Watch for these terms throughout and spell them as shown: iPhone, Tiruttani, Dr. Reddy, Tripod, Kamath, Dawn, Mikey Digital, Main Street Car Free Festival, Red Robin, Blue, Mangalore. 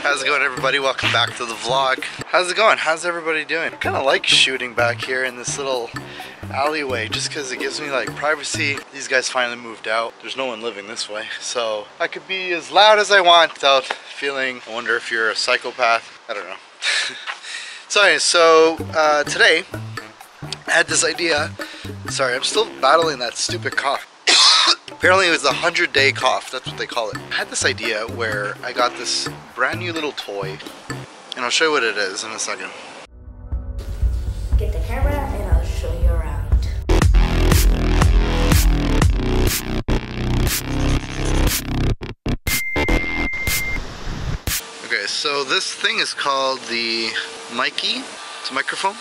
How's it going, everybody? Welcome back to the vlog. How's it going? How's everybody doing? I kind of like shooting back here in this little alleyway just because it gives me like privacy. These guys finally moved out. There's no one living this way, so I could be as loud as I want without feeling, I wonder if you're a psychopath. I don't know. So anyway, so today I had this idea. Sorry, I'm still battling that stupid cough. Apparently it was a 100-day cough, that's what they call it. I had this idea where I got this brand new little toy, and I'll show you what it is in a second. Get the camera and I'll show you around. Okay, so this thing is called the Mikey. It's a microphone.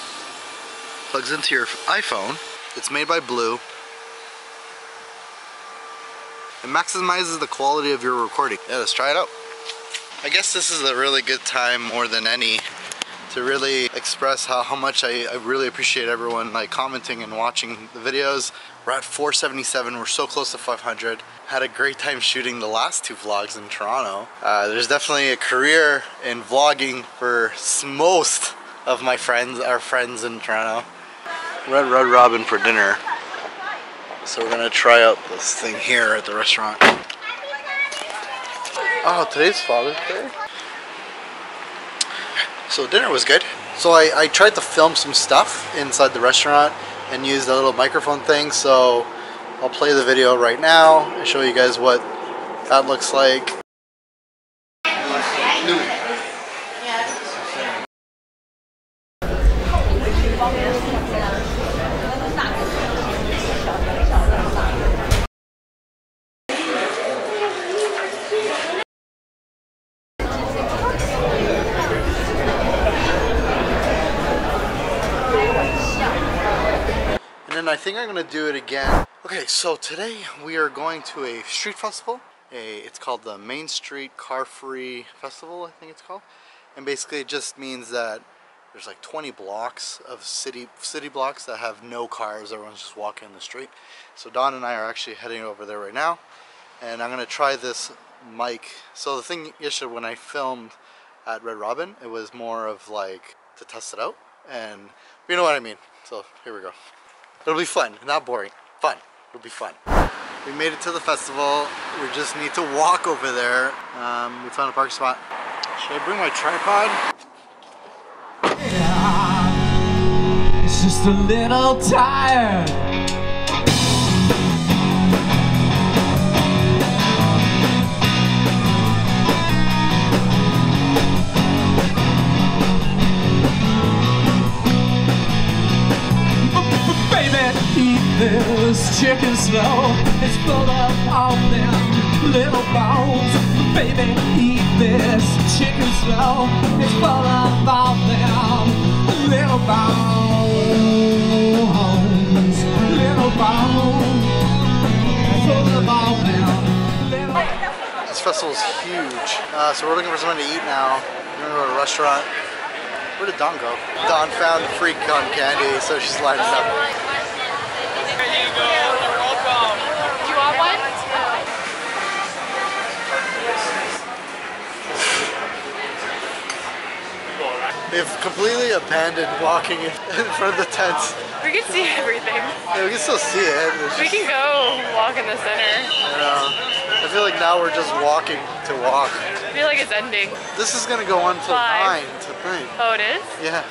Plugs into your iPhone. It's made by Blue. It maximizes the quality of your recording. Yeah, let's try it out. I guess this is a really good time, more than any, to really express how much I really appreciate everyone like commenting and watching the videos. We're at 477, we're so close to 500. Had a great time shooting the last two vlogs in Toronto. There's definitely a career in vlogging for most of my friends, our friends in Toronto. We're at Red Robin for dinner. So we're gonna try out this thing here at the restaurant. Oh, today's Father's Day. So dinner was good. So I tried to film some stuff inside the restaurant and use the little microphone thing. So I'll play the video right now and show you guys what that looks like. And I think I'm gonna do it again. Okay, so today we are going to a street festival. It's called the Main Street Car Free Festival, I think it's called. And basically it just means that there's like 20 blocks of city blocks that have no cars. Everyone's just walking in the street. So Don and I are actually heading over there right now. And I'm gonna try this mic. So the thing yesterday when I filmed at Red Robin, it was more of like to test it out. And you know what I mean. So here we go. It'll be fun, not boring. Fun. It'll be fun. We made it to the festival. We just need to walk over there. We found a parking spot. Should I bring my tripod? Yeah, it's just a little tired. This chicken slow, it's full of all them little bones. Baby, eat this chicken slow, it's full of all them little bones. Little bones, full of all them little bones. This festival is huge, so we're looking for something to eat now. We're going to go to a restaurant. Where did Don go? Don found the free cone candy, so she's lining up. They've completely abandoned walking in front of the tents. We can see everything. Yeah, we can still see it. We can go walk in the center. I feel like now we're just walking to walk. I feel like it's ending. This is gonna go on till 9 tonight. Oh, it is? Yeah.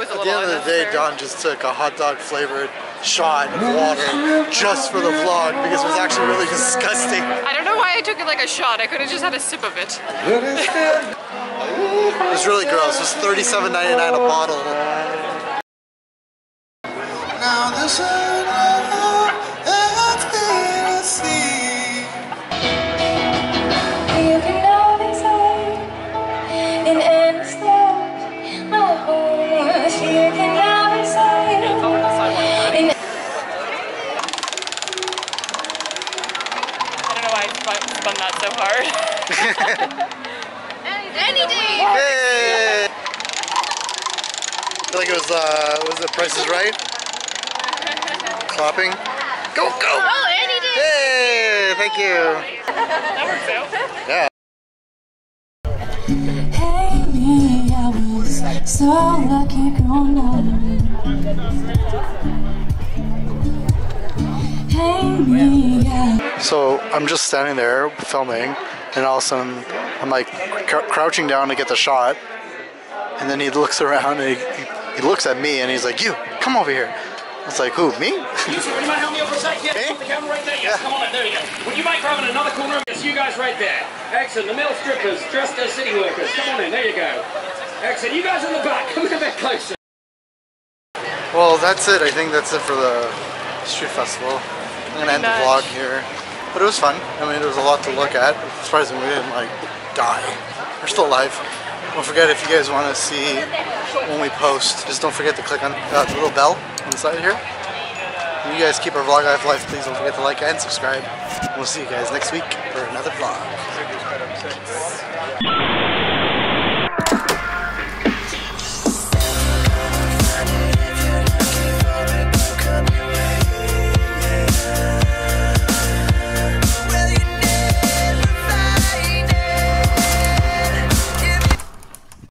At the end of the day, Don just took a hot dog flavored shot of water just for the vlog because it was actually really disgusting. I don't know why I took it like a shot. I could have just had a sip of it. It's really gross. It's $37.99 a bottle. Now this so hard. Any day. Hey. I feel like it was the Price is Right? Clapping. Go, go! Oh, any day! Hey, thank you. That works out. Yeah. Hey, me, I was so lucky growing up. Hey, me, yeah. So I'm just standing there filming, and all of a sudden I'm like crouching down to get the shot, and then he looks around and he looks at me and he's like, "You come over here." I was like, "Who? Me?" "Yusuf, would you mind helping me over a sec? Yes, put the camera right there. Yes, yeah. Come on, there you go. Would you mind grabbing another corner? Yes, you guys right there. Excellent. The male strippers dressed as city workers. Come on in. There you go. Excellent. You guys in the back. Come a bit closer." Well, that's it. I think that's it for the street festival. I'm gonna end the vlog here. But it was fun. I mean, there was a lot to look at. I'm surprised we didn't like die. We're still alive. Don't forget, if you guys want to see when we post, just don't forget to click on the little bell on the side here. And you guys keep our vlog life. Please don't forget to like and subscribe. And we'll see you guys next week for another vlog.